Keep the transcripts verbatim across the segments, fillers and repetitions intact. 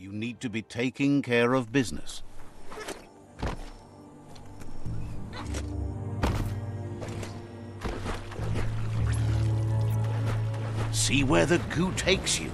You need to be taking care of business. See where the goo takes you.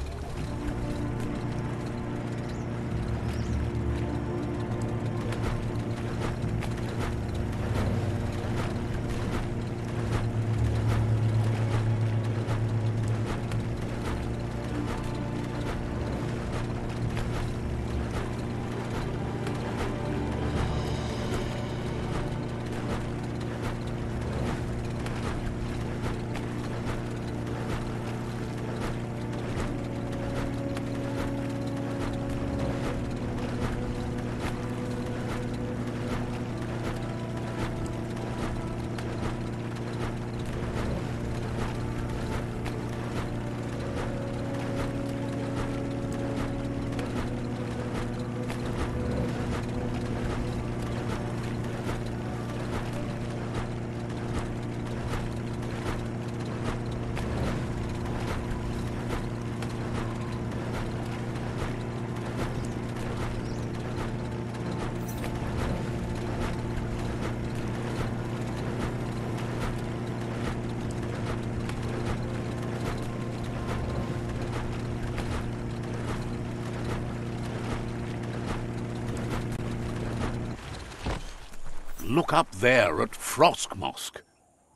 Look up there at Frost Mosque.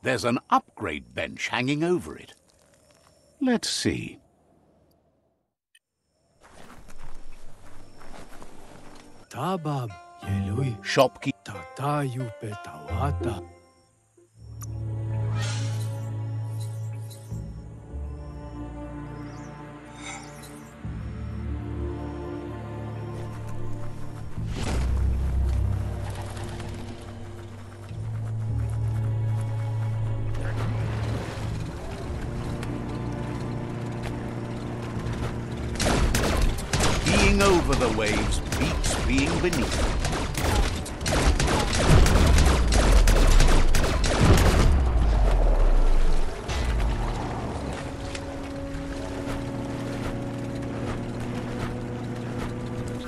There's an upgrade bench hanging over it. Let's see. Tabab Yelui Shopki Tata Yupetawata. Over the waves beats being beneath.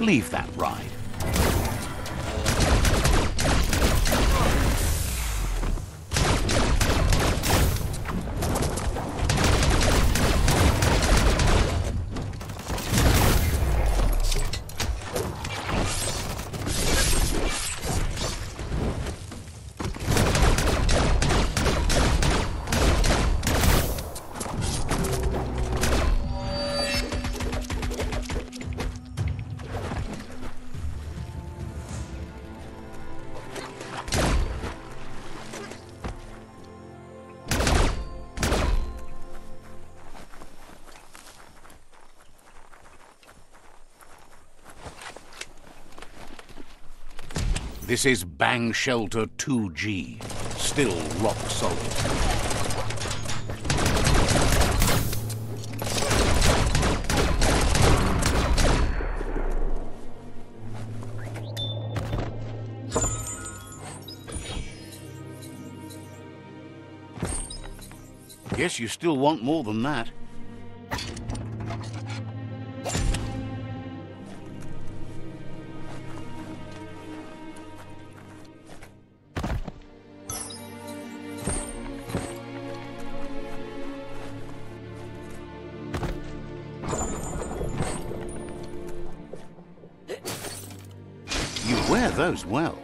Leave that ride. This is Bang Shelter two G, still rock solid. Guess you still want more than that. Those well.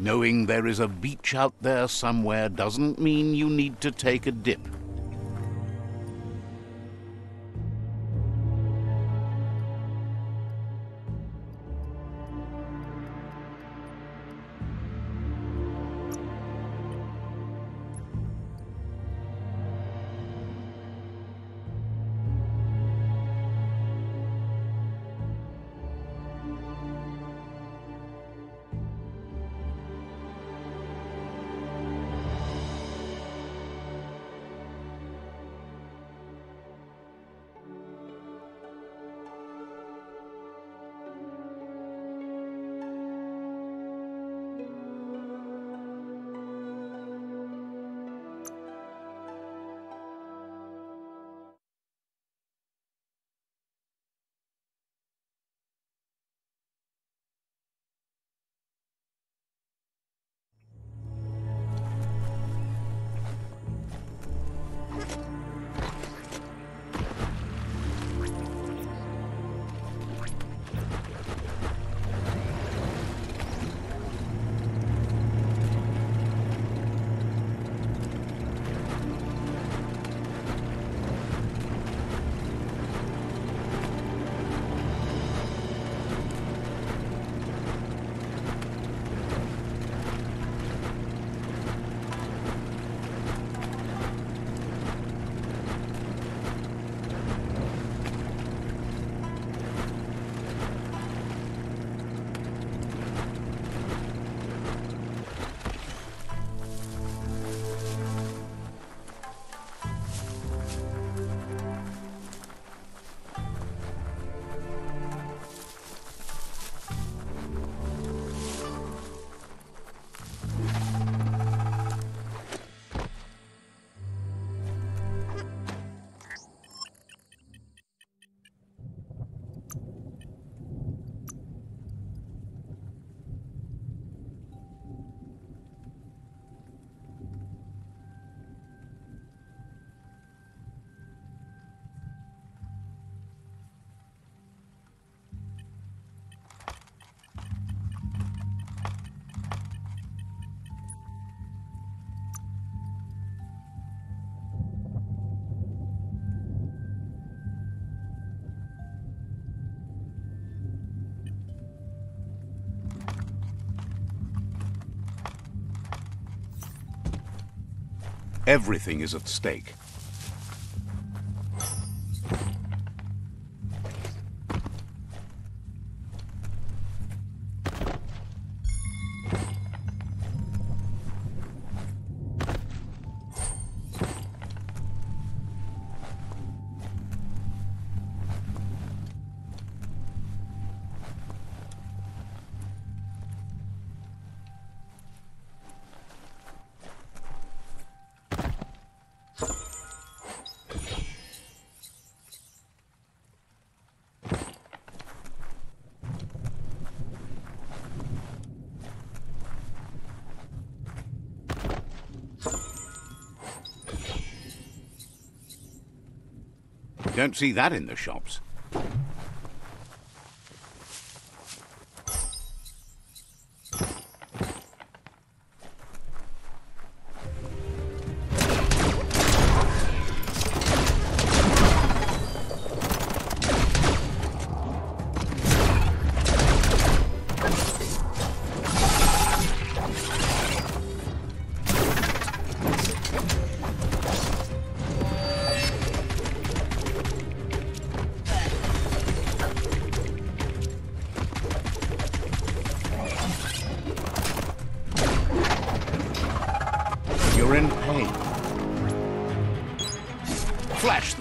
Knowing there is a beach out there somewhere doesn't mean you need to take a dip. Everything is at stake. Don't see that in the shops.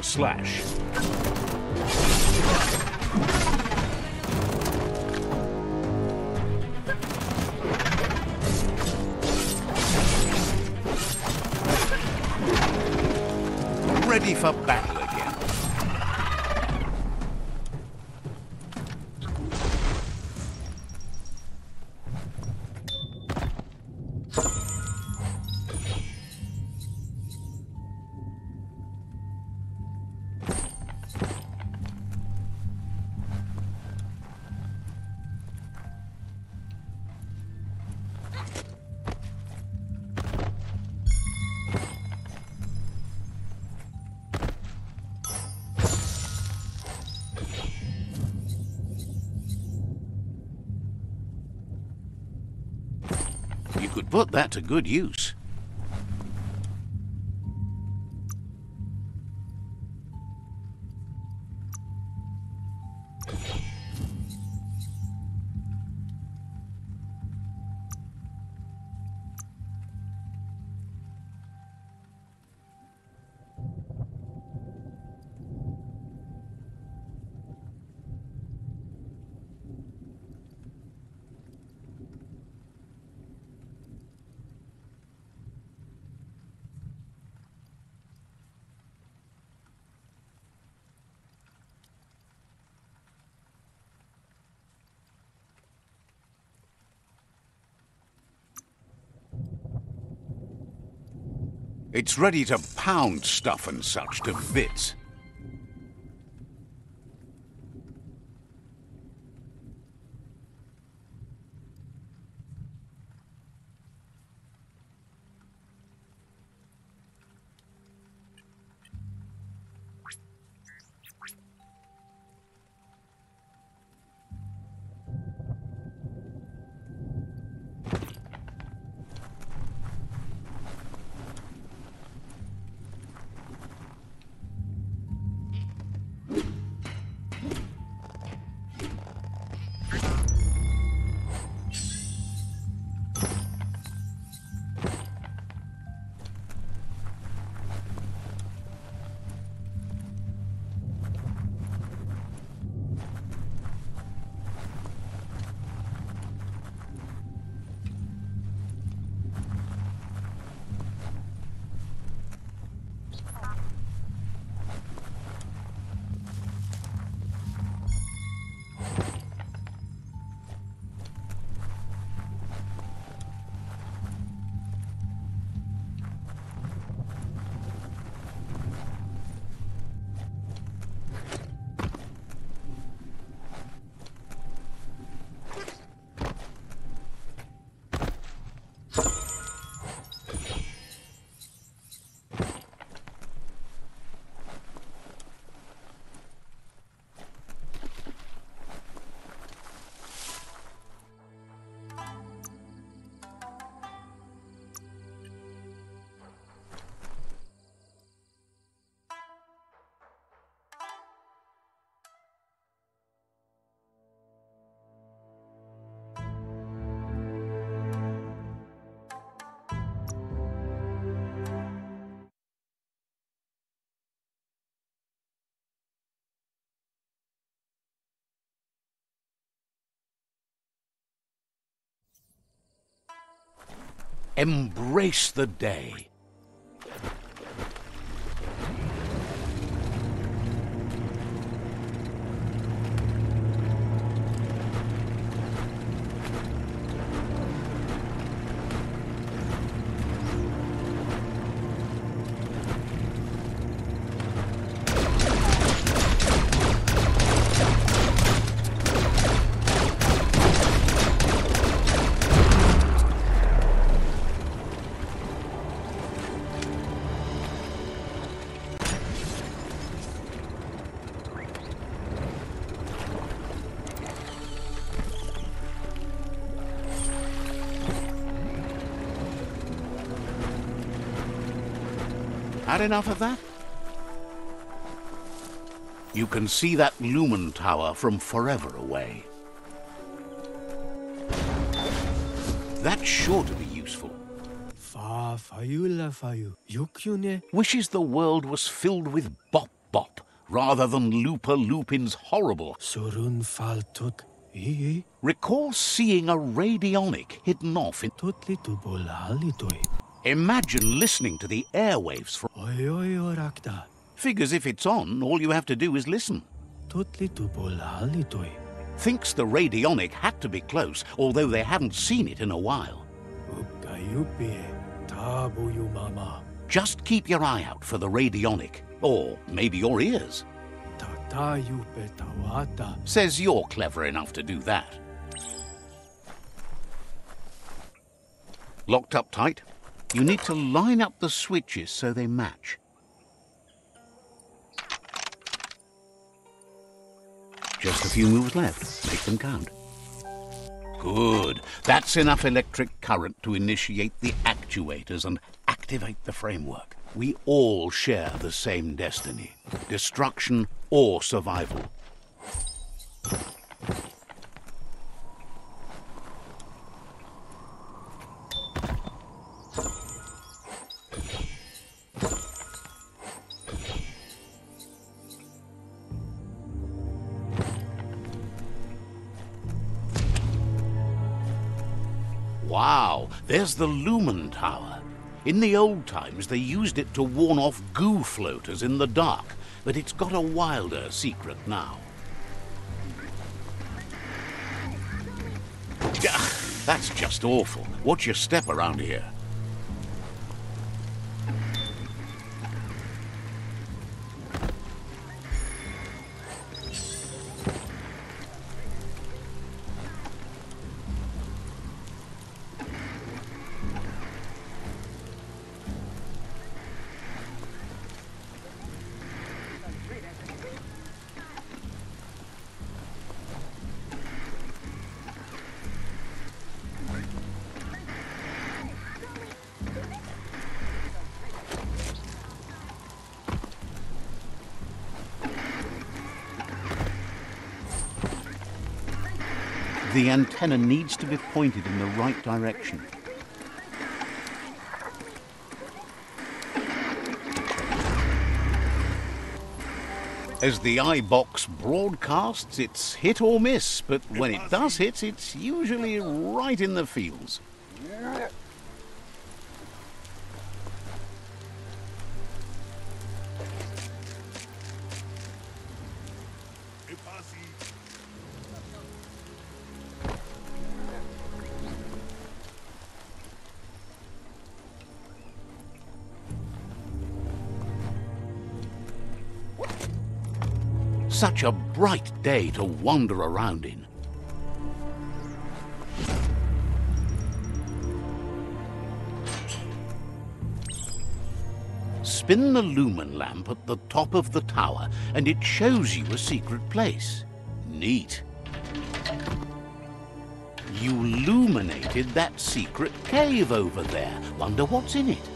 Slash. Ready for battle. You could put that to good use. It's ready to pound stuff and such to bits. Embrace the day. Had enough of that? You can see that Lumen Tower from forever away. That's sure to be useful. Wishes the world was filled with bop bop rather than Looper Lupin's horrible. Recall seeing a radionic hidden off in. Imagine listening to the airwaves from... Figures if it's on, all you have to do is listen. Thinks the radionic had to be close, although they haven't seen it in a while. Just keep your eye out for the radionic, or maybe your ears. Says you're clever enough to do that. Locked up tight. You need to line up the switches so they match. Just a few moves left. Make them count. Good. That's enough electric current to initiate the actuators and activate the framework. We all share the same destiny, destruction or survival. Wow, there's the Lumen Tower. In the old times, they used it to warn off goo floaters in the dark, but it's got a wilder secret now. That's just awful. Watch your step around here. The antenna needs to be pointed in the right direction. As the iBox broadcasts, it's hit or miss, but when it does hit, it's usually right in the fields. Such a bright day to wander around in. Spin the lumen lamp at the top of the tower and it shows you a secret place. Neat. You illuminated that secret cave over there. Wonder what's in it.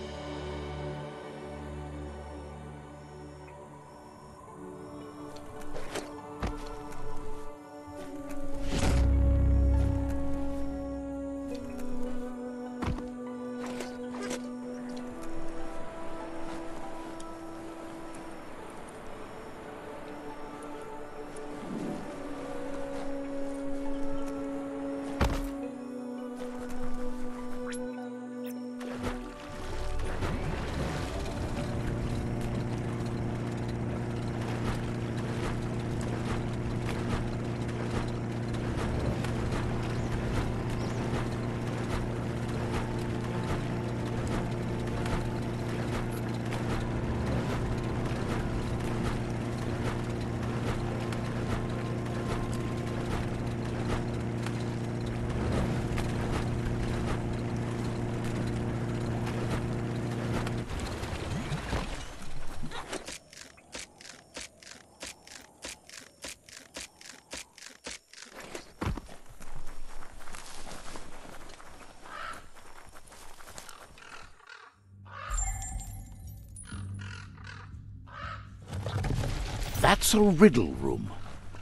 That's a riddle room.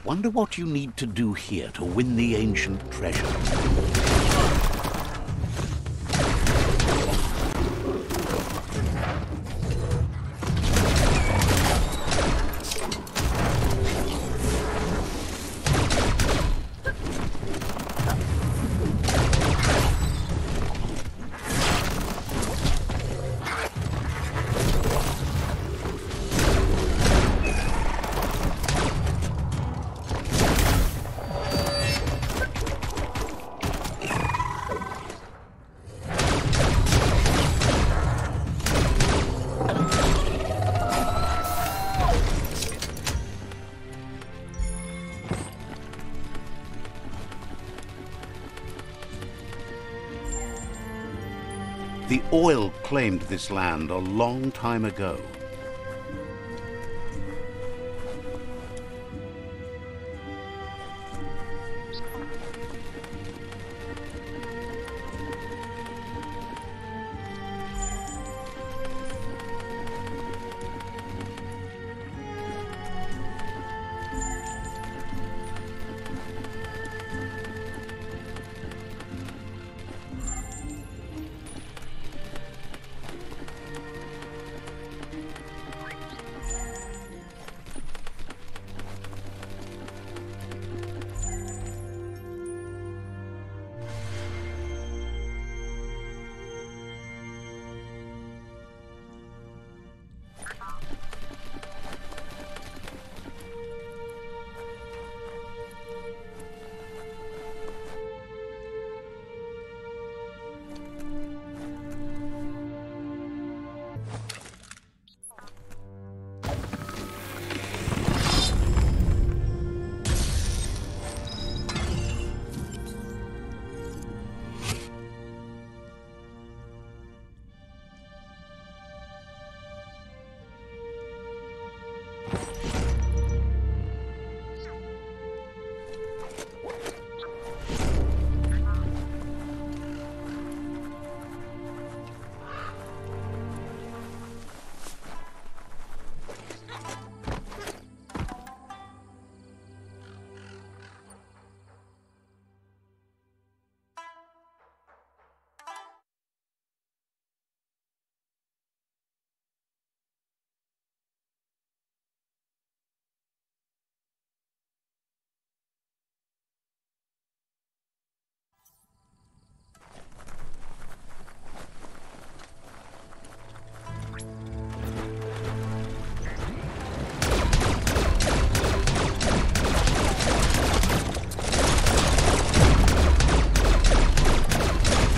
Wonder what you need to do here to win the ancient treasure. The oil claimed this land a long time ago.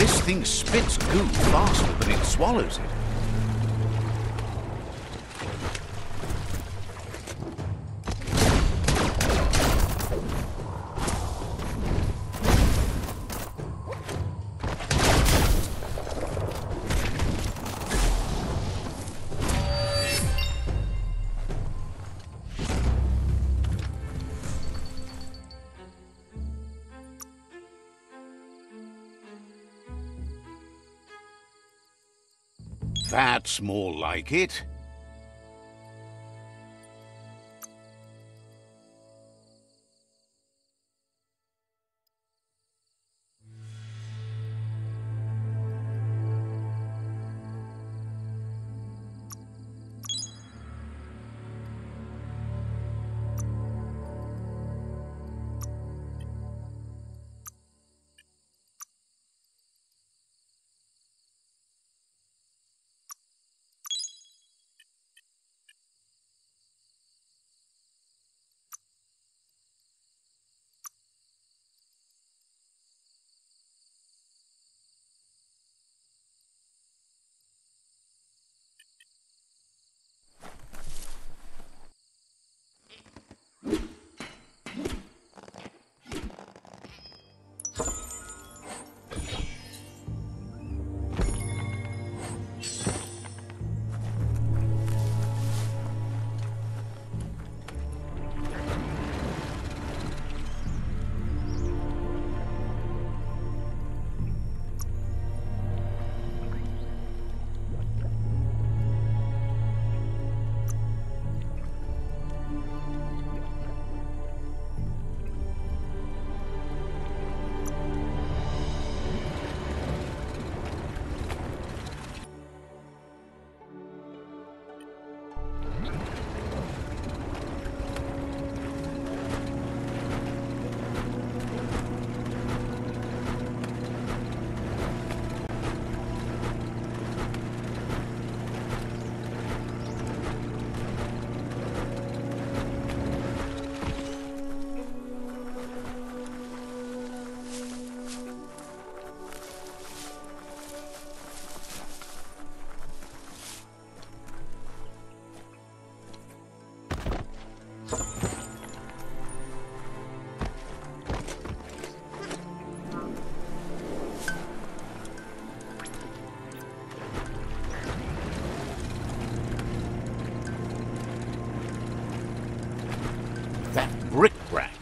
This thing spits goo faster than it swallows it. That's more like it.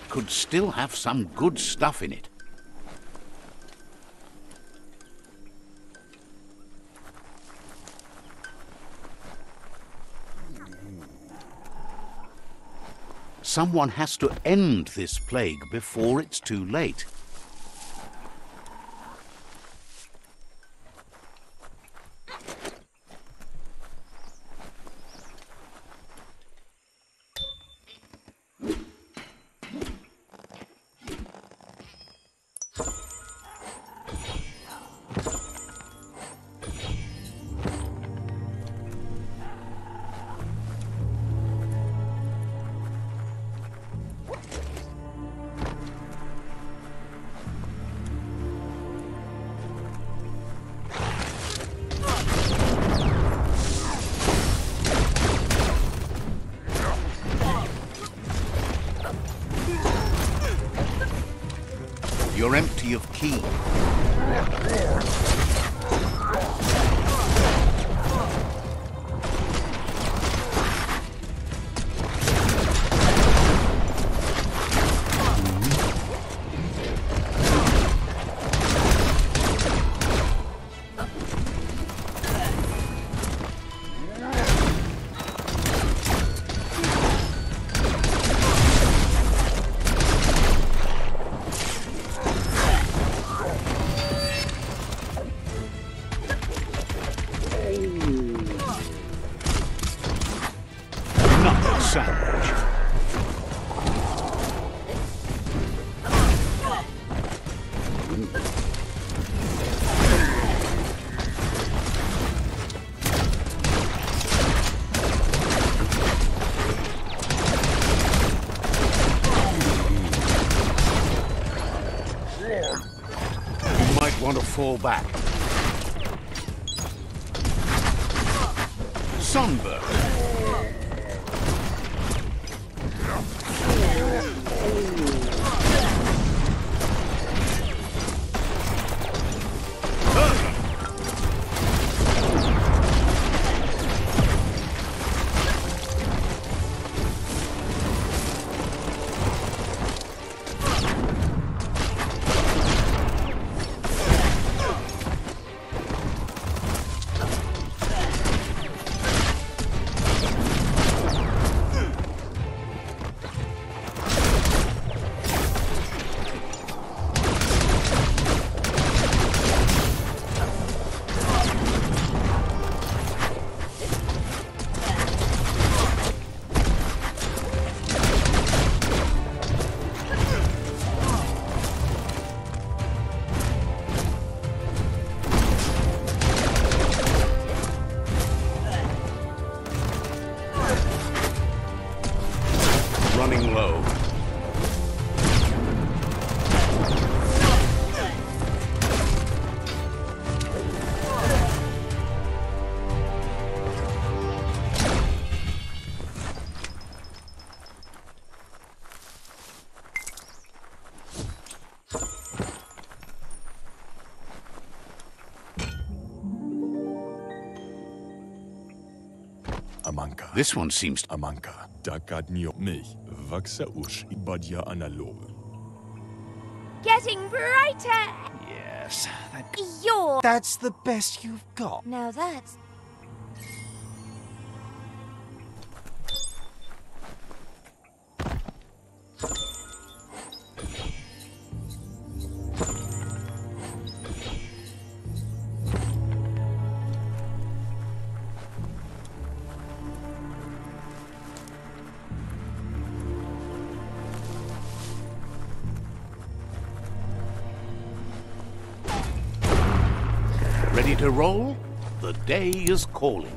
Could still have some good stuff in it. Someone has to end this plague before it's too late. want to fall back. Sunburn. This one seems a manka. Getting brighter. Yes. That... You're... That's the best you've got. Now that's. To roll, the day is calling.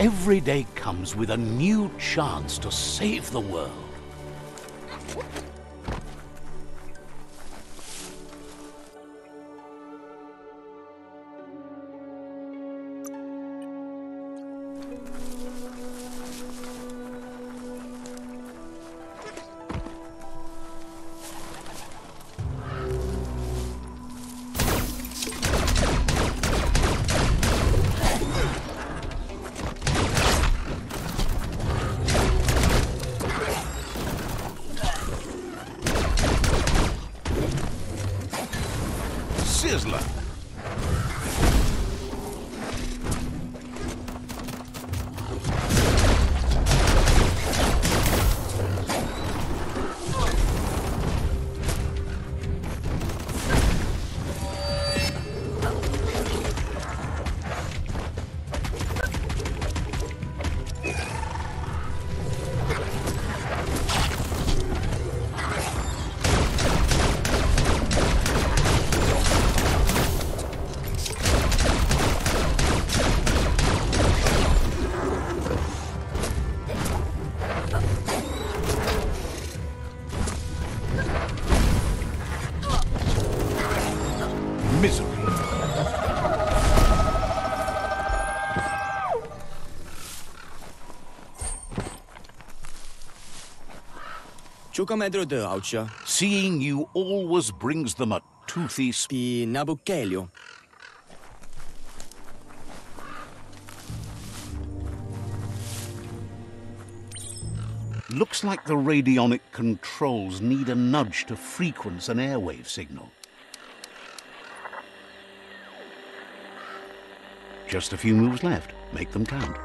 Every day comes with a new chance to save the world. Seeing you always brings them a toothy smile. Looks like the radionic controls need a nudge to frequence an airwave signal. Just a few moves left. Make them count.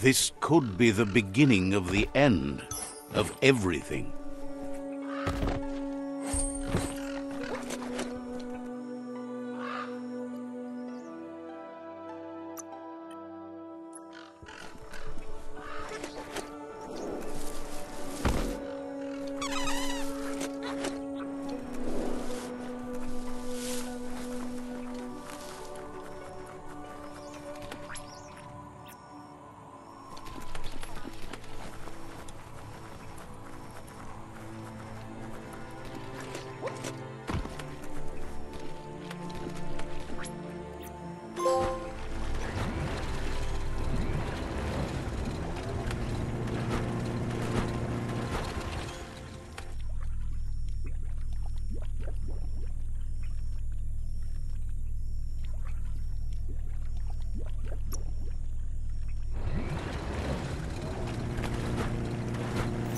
This could be the beginning of the end of everything.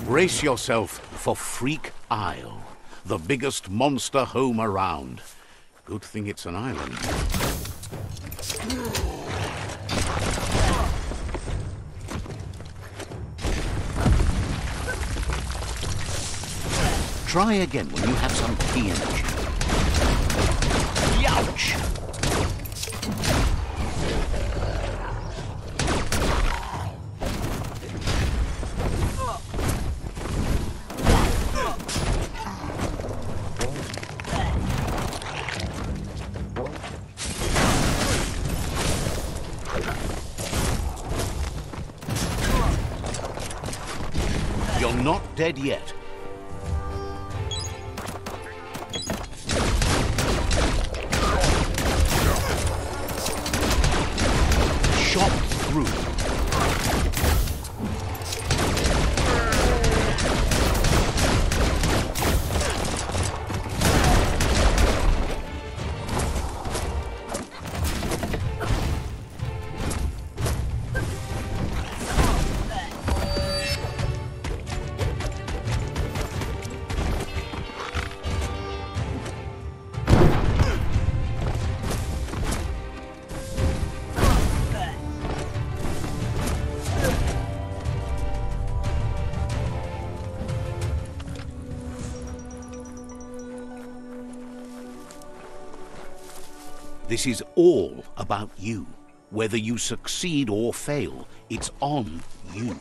Brace yourself for Freak Isle, the biggest monster home around. Good thing it's an island. Try again when you have some energy. Youch! Dead yet. Shot through. This is all about you. Whether you succeed or fail, it's on you.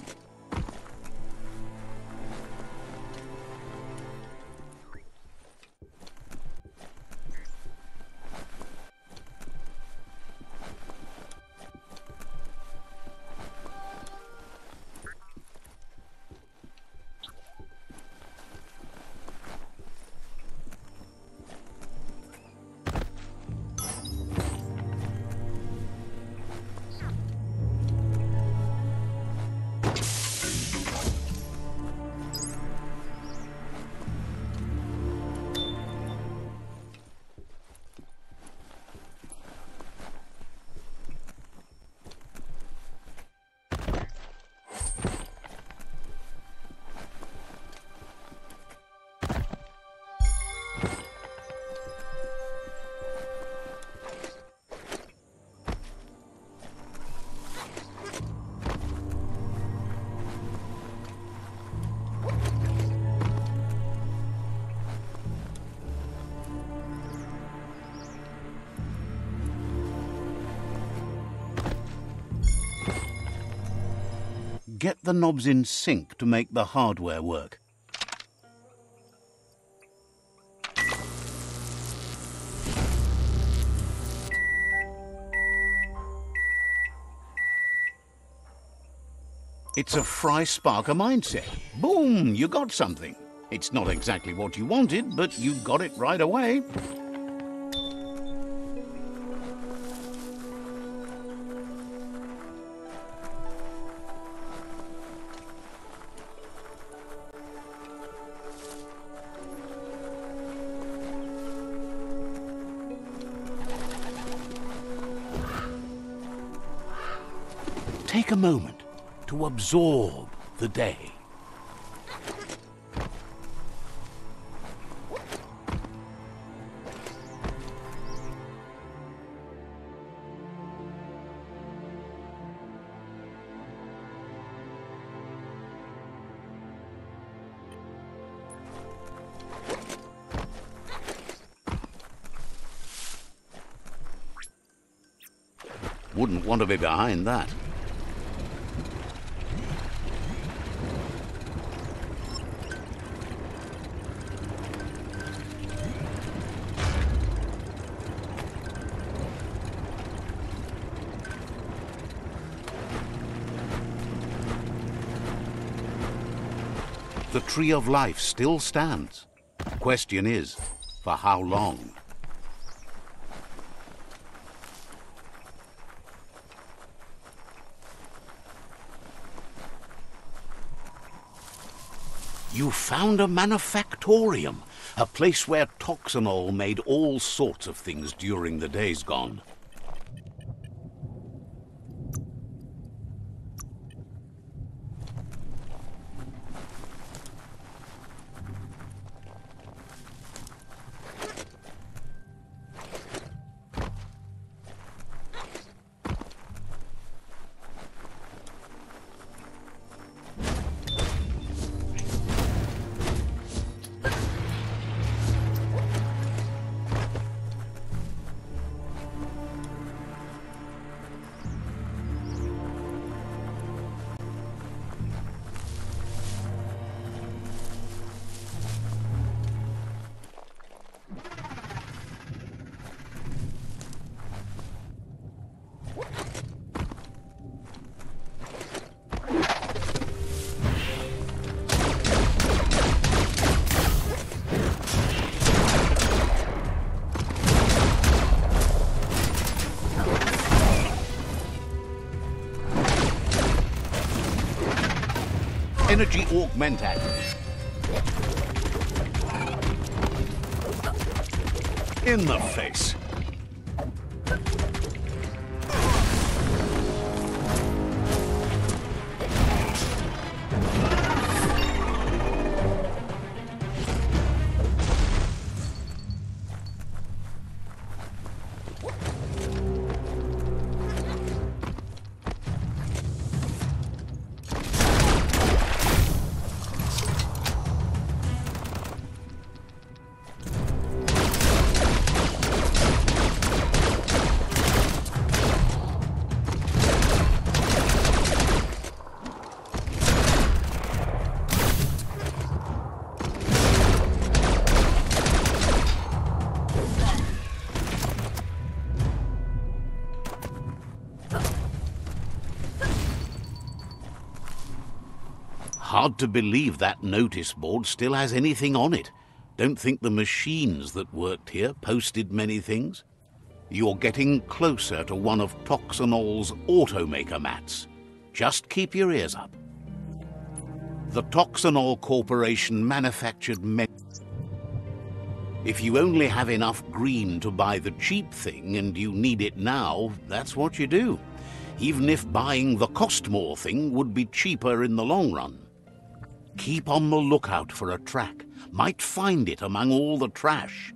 Get the knobs in sync to make the hardware work. It's a fry-sparker mindset. Boom, you got something. It's not exactly what you wanted, but you got it right away. Take a moment to absorb the day. Wouldn't want to be behind that. The tree of life still stands. The question is, for how long? You found a manufactorium, a place where Toxanol made all sorts of things during the days gone. Energy augmented. In the face. Hard to believe that notice board still has anything on it. Don't think the machines that worked here posted many things. You're getting closer to one of Toxanol's automaker mats. Just keep your ears up. The Toxanol Corporation manufactured many. If you only have enough green to buy the cheap thing and you need it now, that's what you do. Even if buying the Costmore thing would be cheaper in the long run. Keep on the lookout for a track. Might find it among all the trash.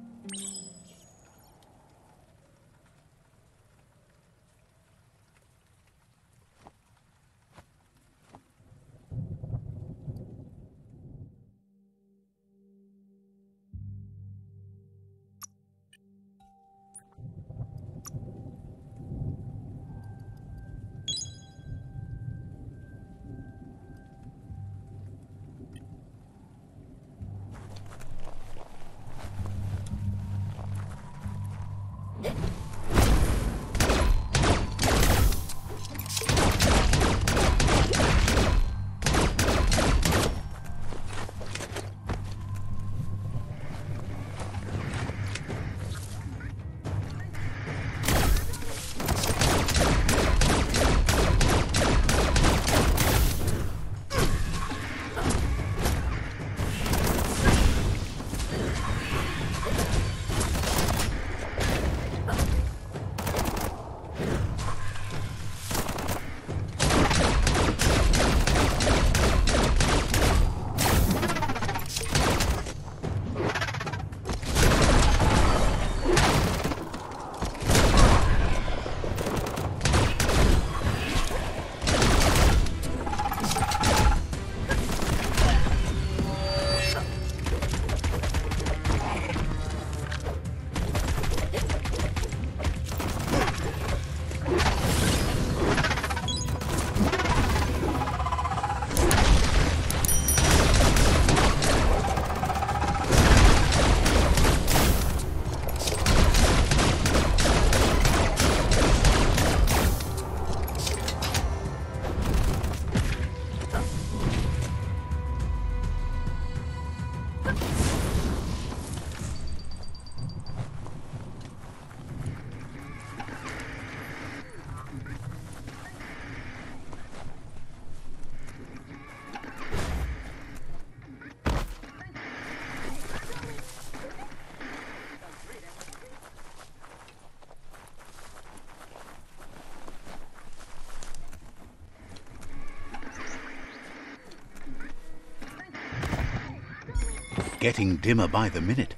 getting dimmer by the minute.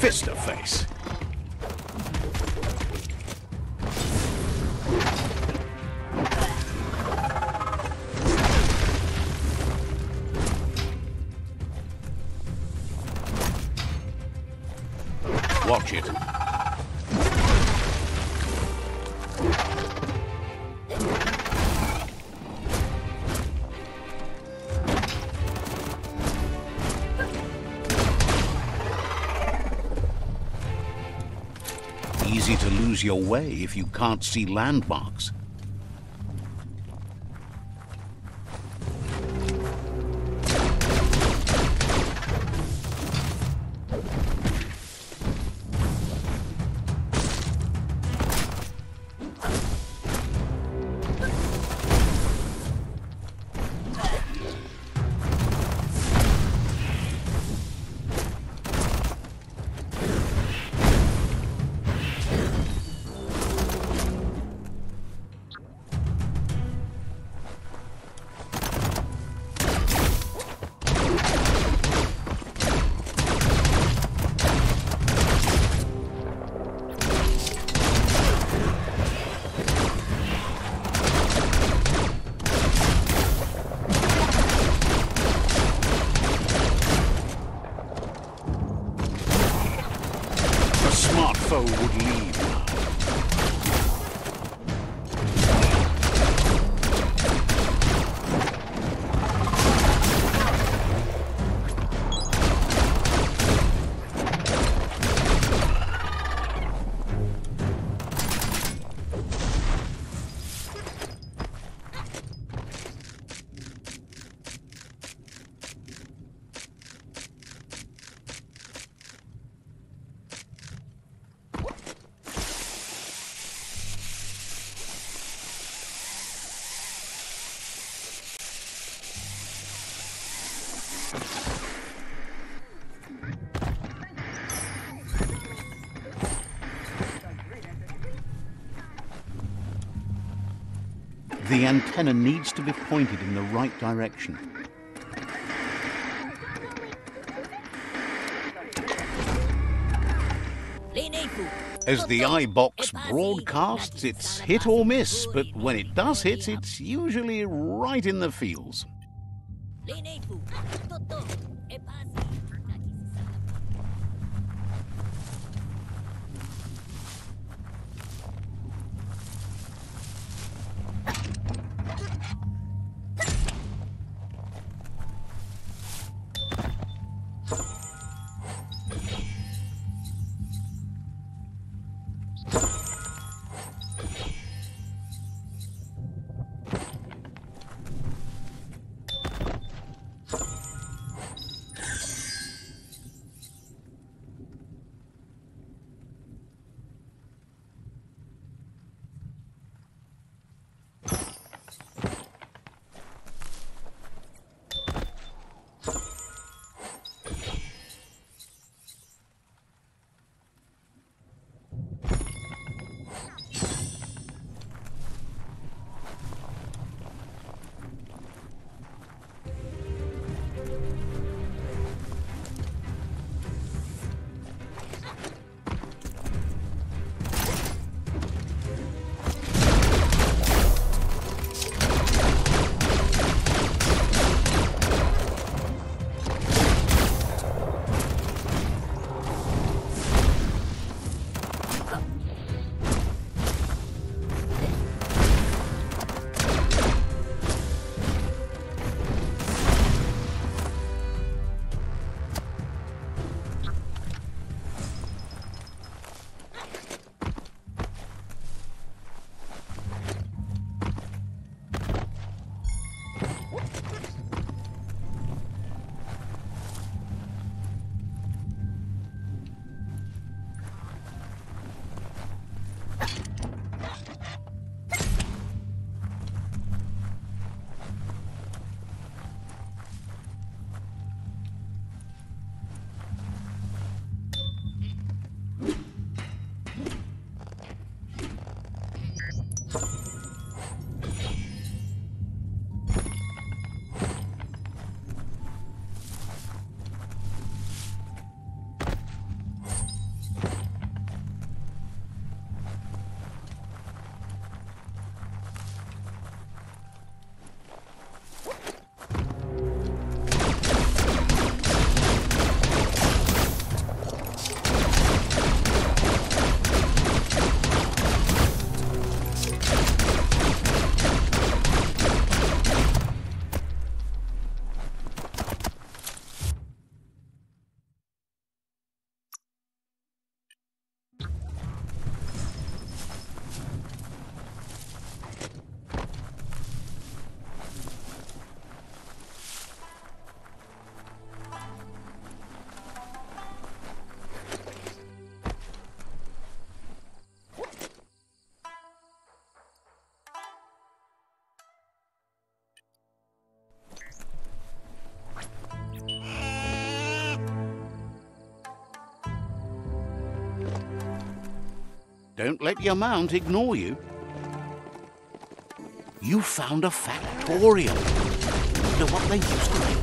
Fist of face. Watch it. Easy to lose your way if you can't see landmarks. The antenna needs to be pointed in the right direction. As the iBox broadcasts, it's hit or miss, but when it does hit, it's usually right in the fields. Don't let your mount ignore you. You found a factorial. Wonder what they used to make.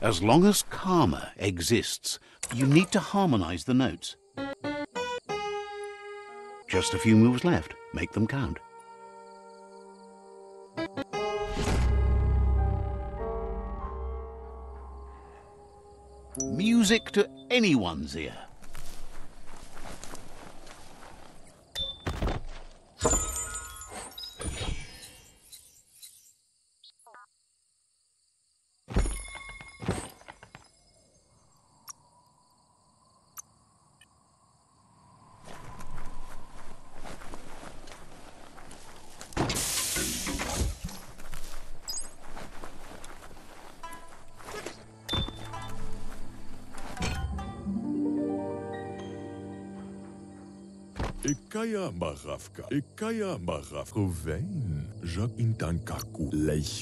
As long as karma exists, you need to harmonize the notes. Just a few moves left. Make them count. Music to anyone's ear.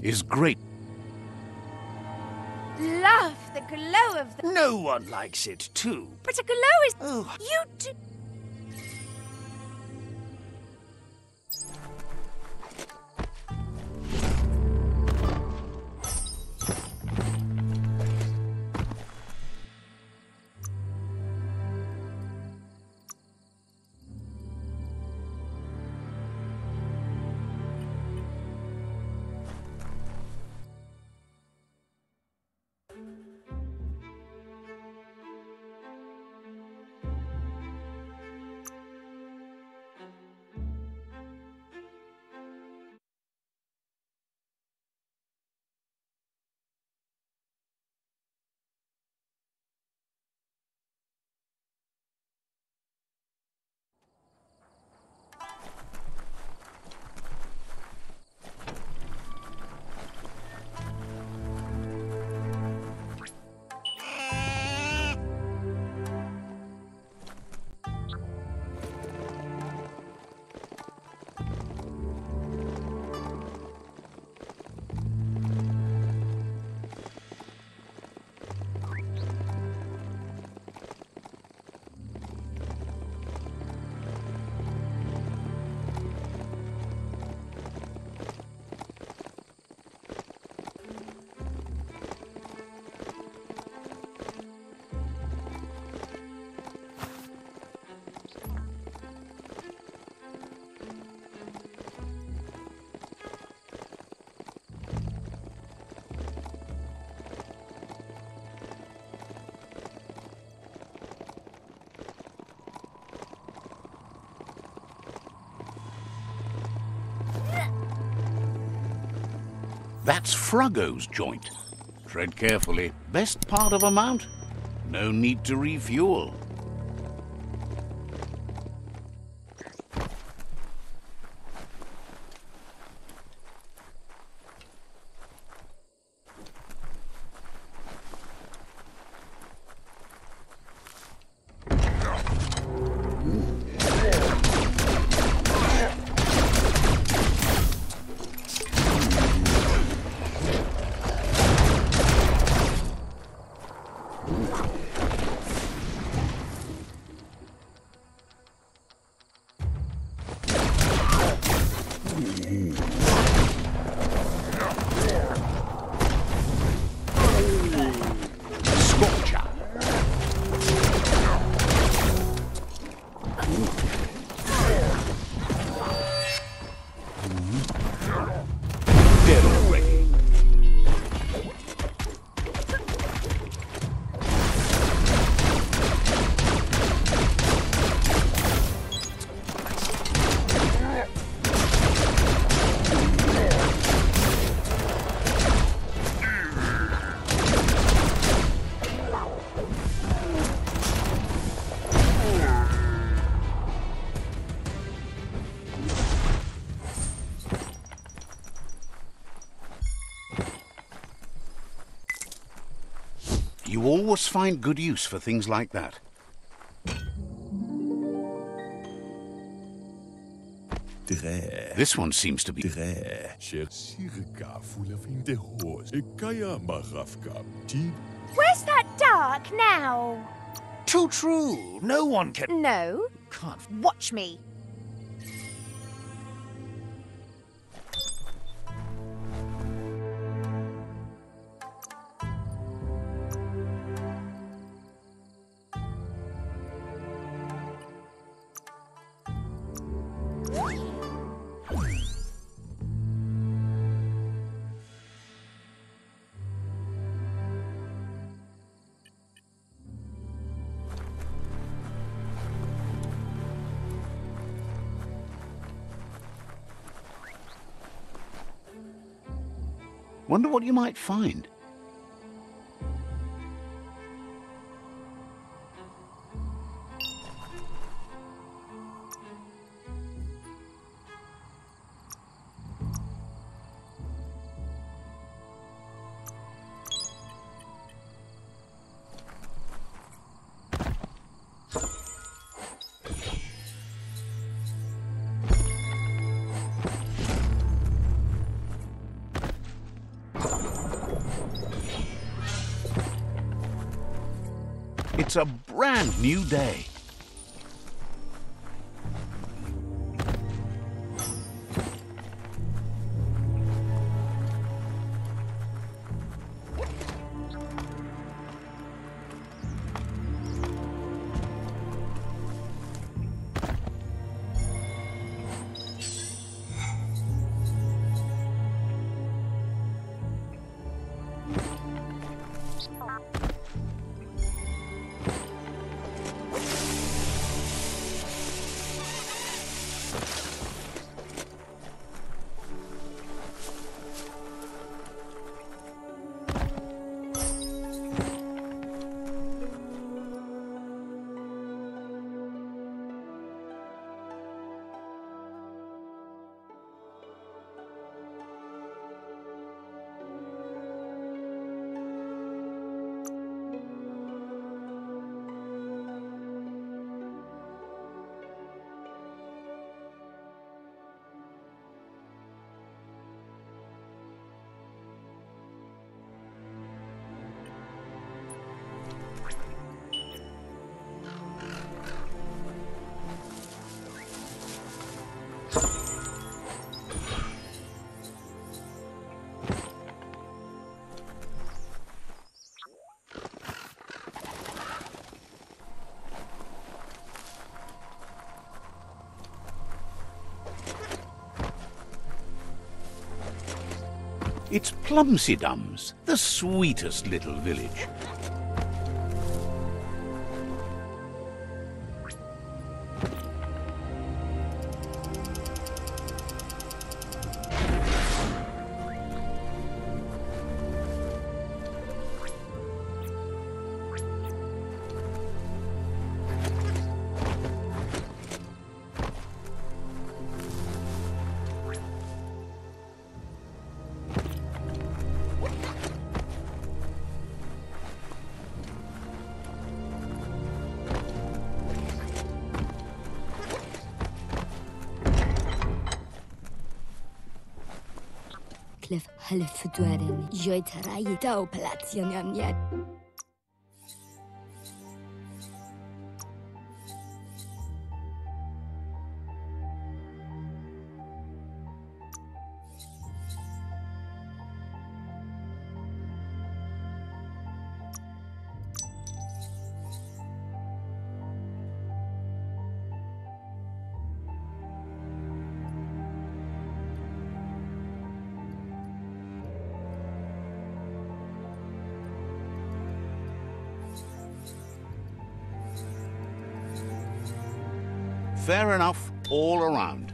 Is great. Love the glow of the... No one likes it too. But a glow is... Oh. You do... That's Fruggo's joint. Tread carefully. Best part of a mount. No need to refuel. Always find good use for things like that. This one seems to be there. Where's that dark now? Too true. No one can. No. Can't. Watch me. Wonder what you might find. It's a brand new day. It's Plumsy Dums, the sweetest little village. cliff halfduren. Joitrai tau palacjonania. Fair enough all around.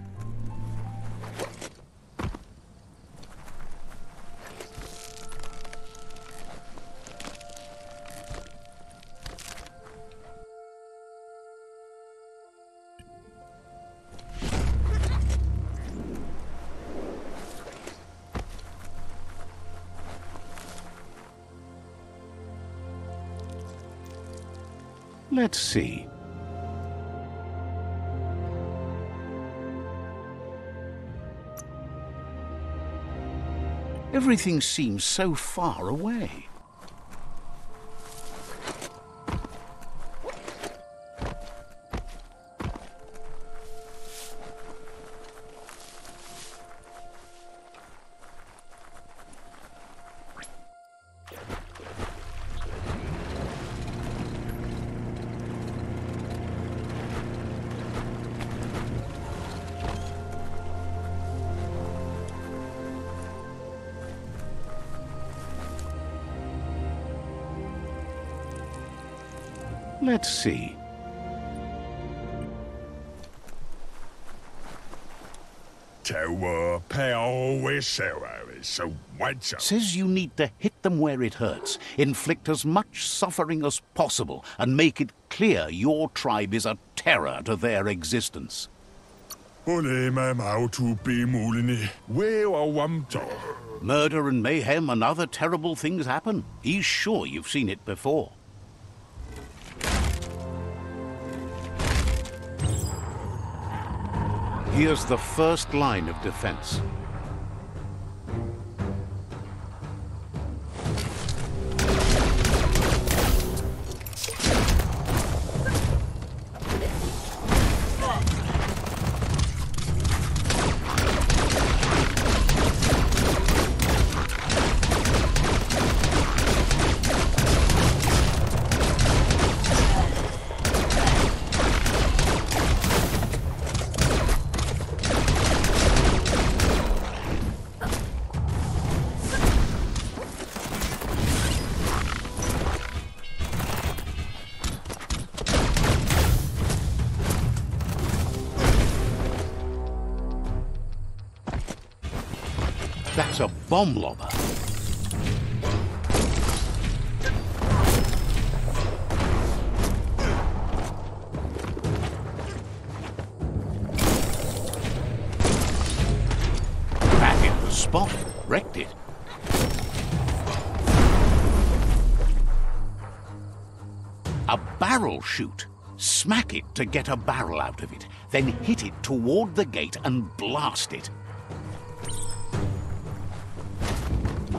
Let's see. Everything seems so far away. Let's see. Says you need to hit them where it hurts, inflict as much suffering as possible, and make it clear your tribe is a terror to their existence. Murder and mayhem and other terrible things happen. He's sure you've seen it before. Here's the first line of defense. That's a bomb lobber. That hit the spot, wrecked it. A barrel shoot. Smack it to get a barrel out of it, then hit it toward the gate and blast it.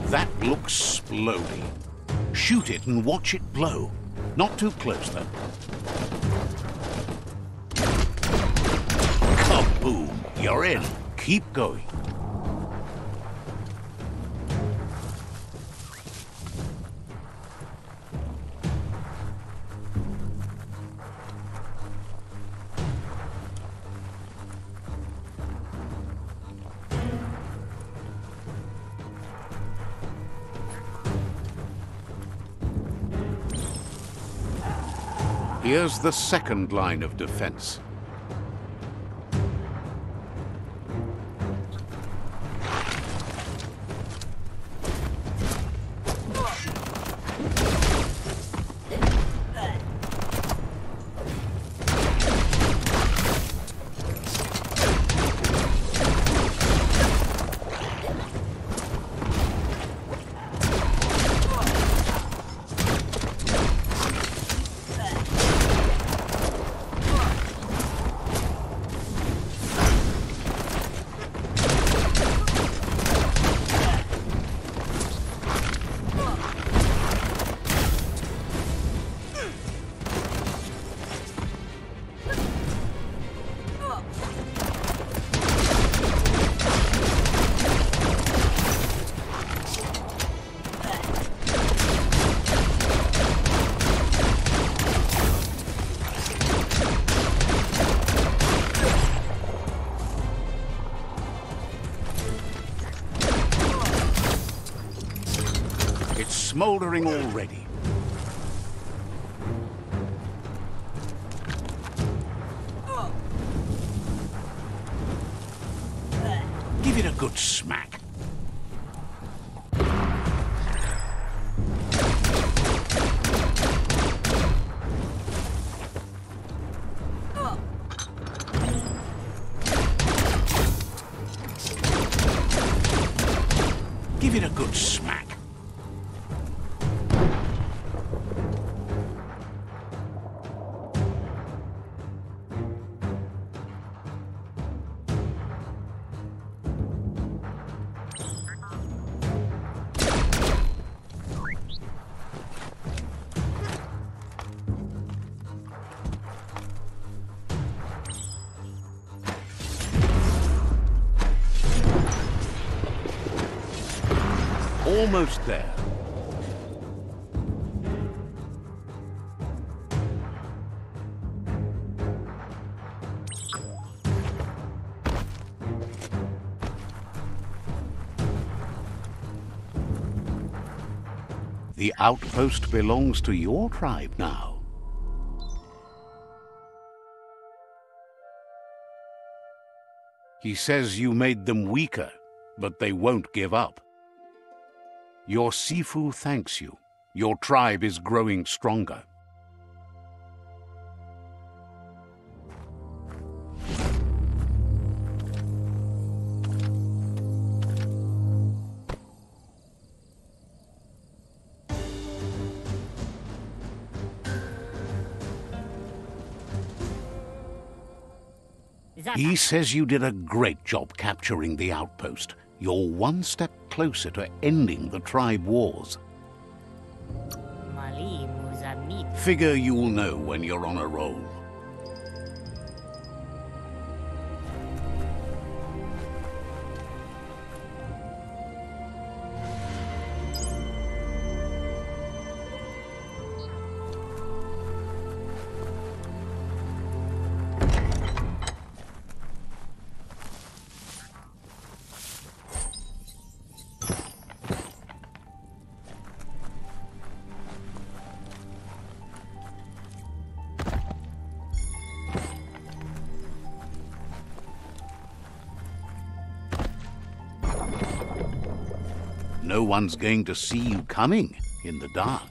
That looks splody. Shoot it and watch it blow. Not too close, though. Kaboom! You're in. Keep going. Here's the second line of defense. smoldering already. Give it a good smack. Give it a good smack. Almost there. The outpost belongs to your tribe now. He says you made them weaker, but they won't give up. Your Sifu thanks you. Your tribe is growing stronger. He says you did a great job capturing the outpost. You're one step closer to ending the tribe wars. Figure you'll know when you're on a roll. No one's going to see you coming in the dark.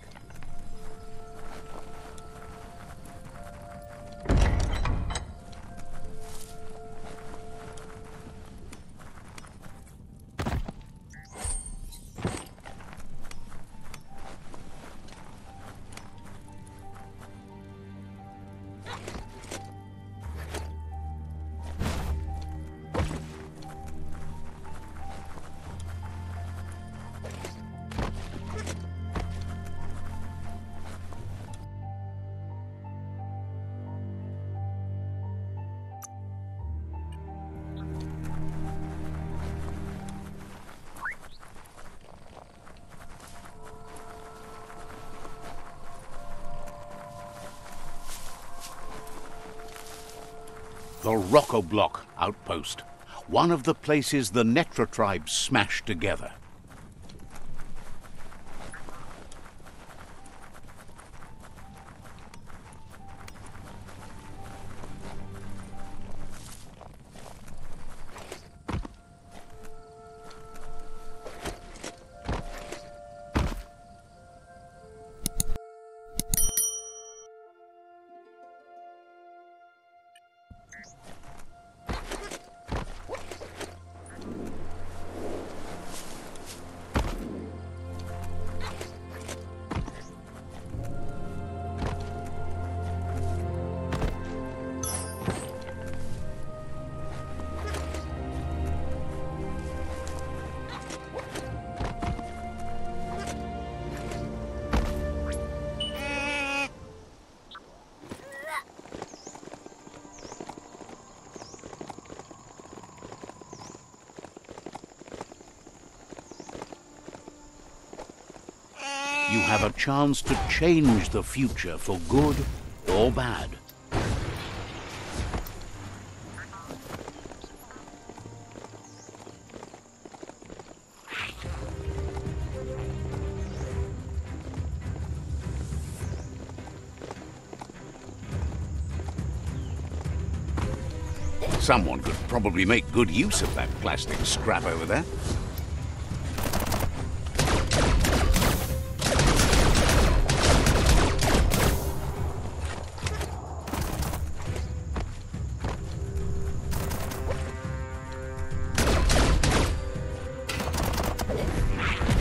The Rock-o-Block outpost, one of the places the Netra tribe smashed together. You have a chance to change the future for good or bad. Someone could probably make good use of that plastic scrap over there.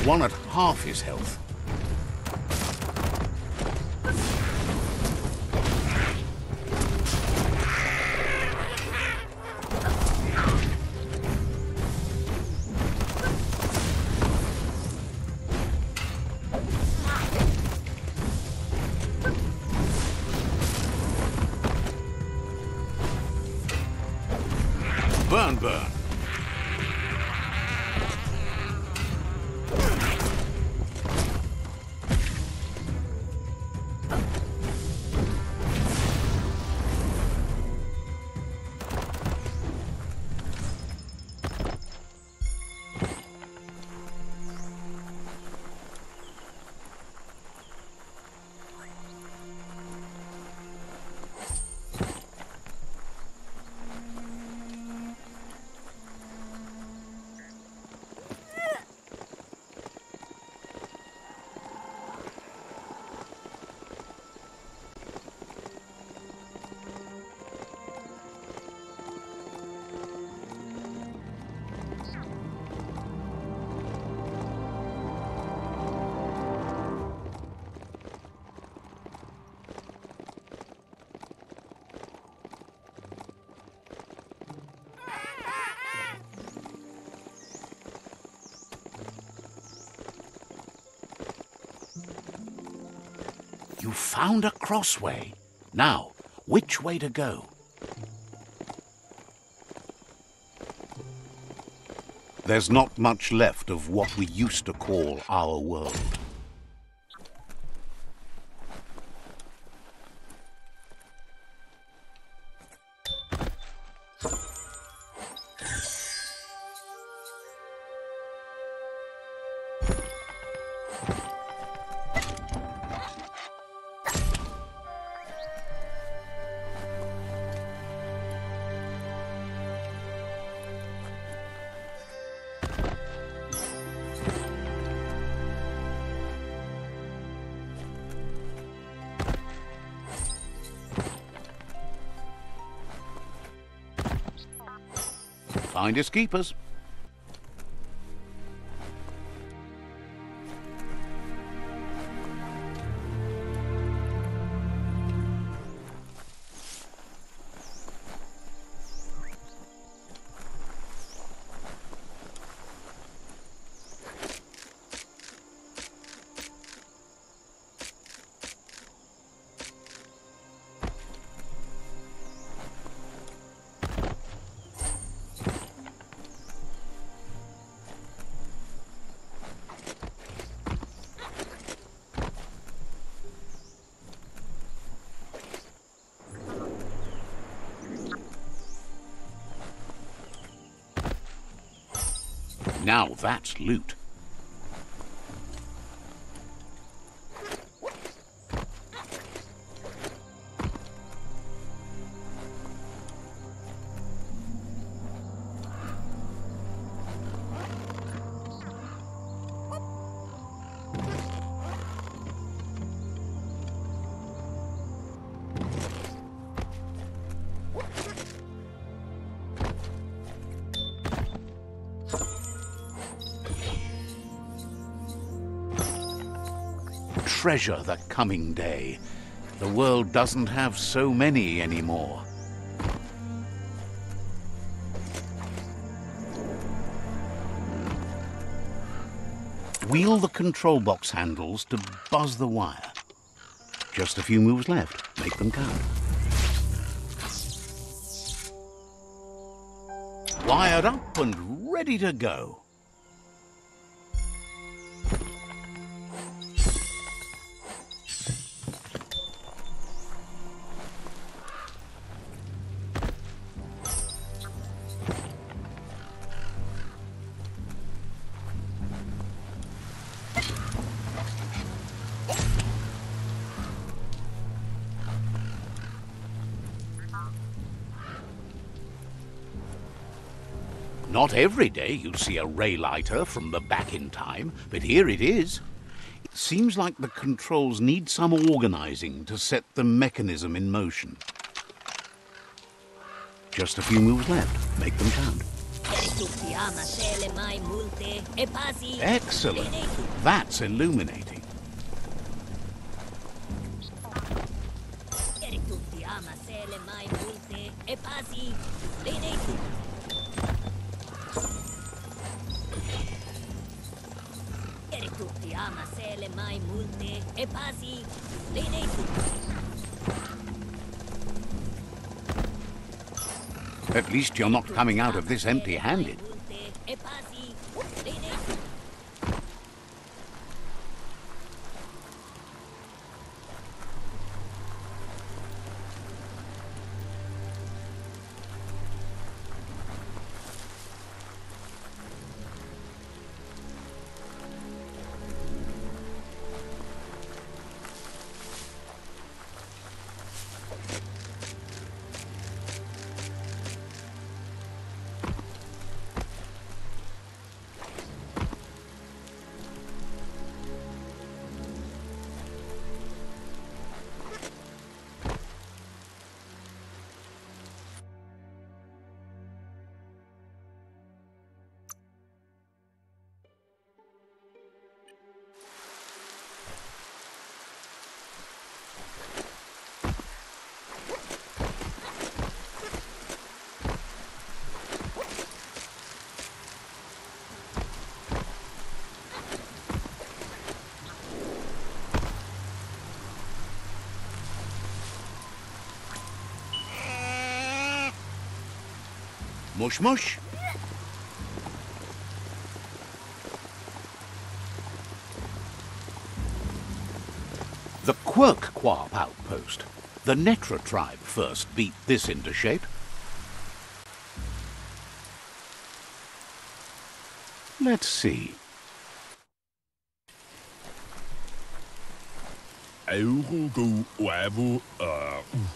One at half his health. Burn, burn. You found a crossway. Now, which way to go? There's not much left of what we used to call our world. Find his keepers. Now that's loot. Treasure the coming day. The world doesn't have so many anymore. Wheel the control box handles to buzz the wire. Just a few moves left. Make them count. Wired up and ready to go. Not every day you see a ray lighter from the back in time, but here it is. It seems like the controls need some organizing to set the mechanism in motion. Just a few moves left. Make them count. Excellent. That's illuminating. At least you're not coming out of this empty-handed. Mush mush. The Quirk Quap outpost. The Netra tribe first beat this into shape. Let's see.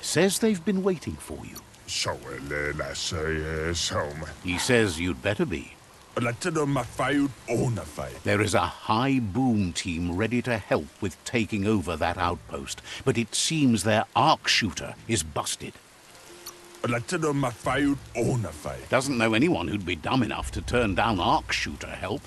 Says they've been waiting for you. He says you'd better be. There is a high boom team ready to help with taking over that outpost, but it seems their arc shooter is busted. Doesn't know anyone who'd be dumb enough to turn down arc shooter help.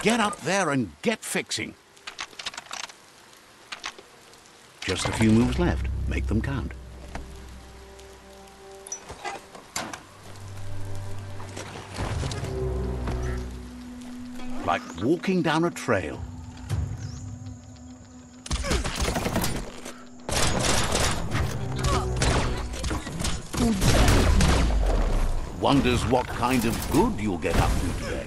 Get up there and get fixing. Just a few moves left. Make them count. Like walking down a trail. Wonders what kind of good you'll get up to today.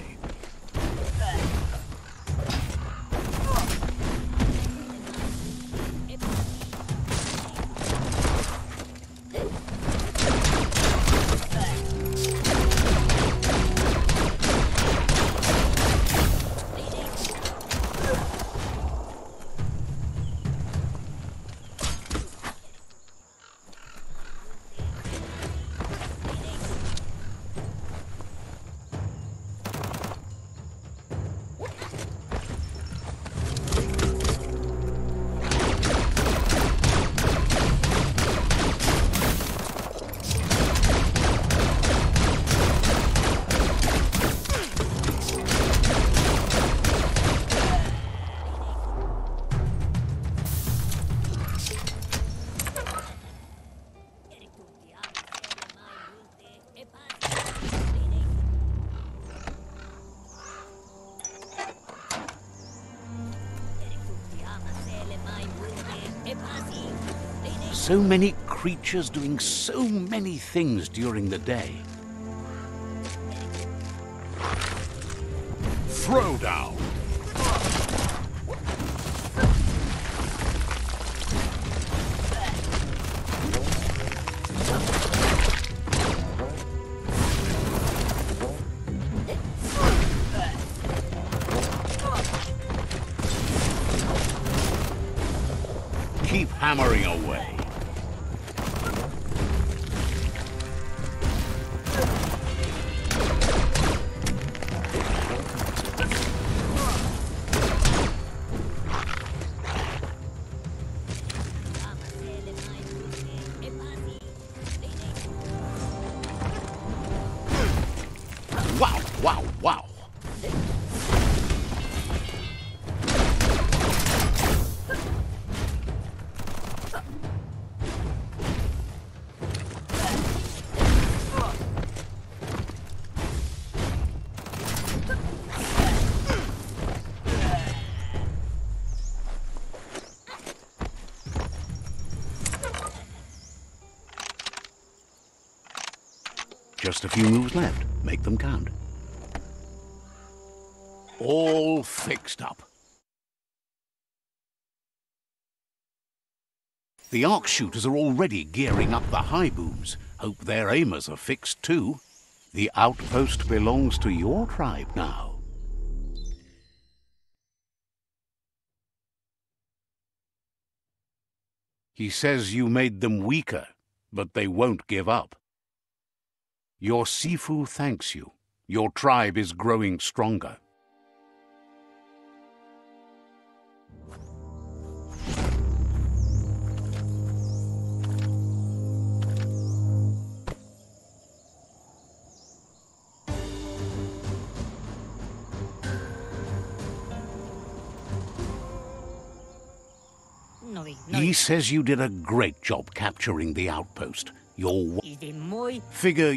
so many creatures doing so many things during the day. Throw down. Keep hammering away. Just a few moves left. Make them count. All fixed up. The arc shooters are already gearing up the high booms. Hope their aimers are fixed too. The outpost belongs to your tribe now. He says you made them weaker, but they won't give up. Your Sifu thanks you. Your tribe is growing stronger. No, no. He says you did a great job capturing the outpost. Your figure